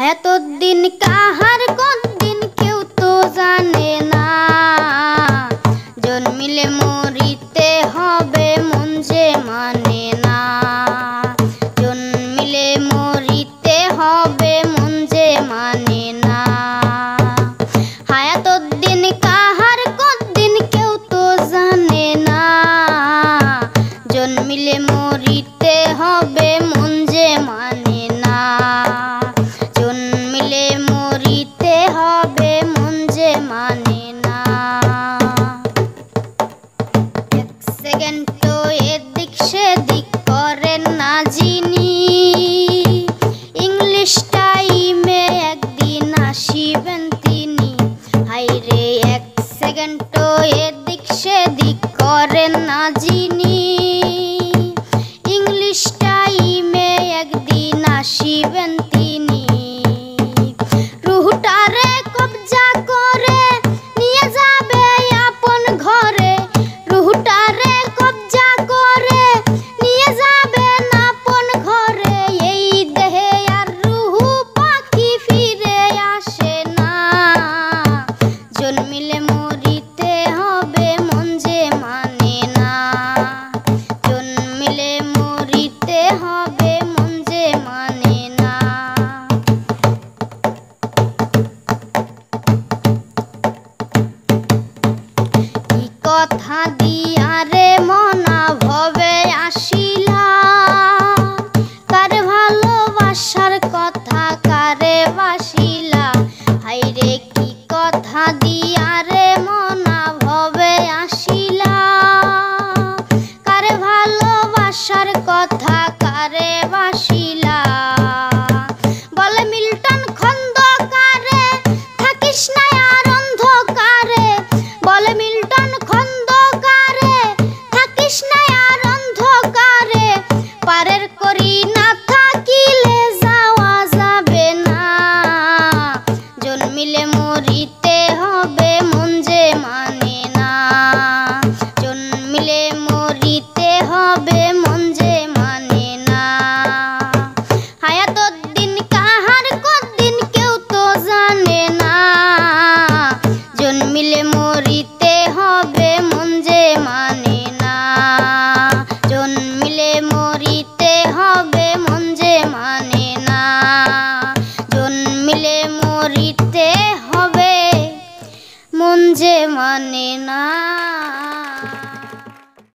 है तो दिन का हर कौन दिन क्यों तो जाने ना जोन मिले मोरीते होबे मुंजे माने ना जोन मिले मोरीते होबे मुंजे माने ना है तो दिन का हर कौन दिन क्यों तो जाने ना जोन मिले मोरीते होबे मुंजे माने ना कथा दी।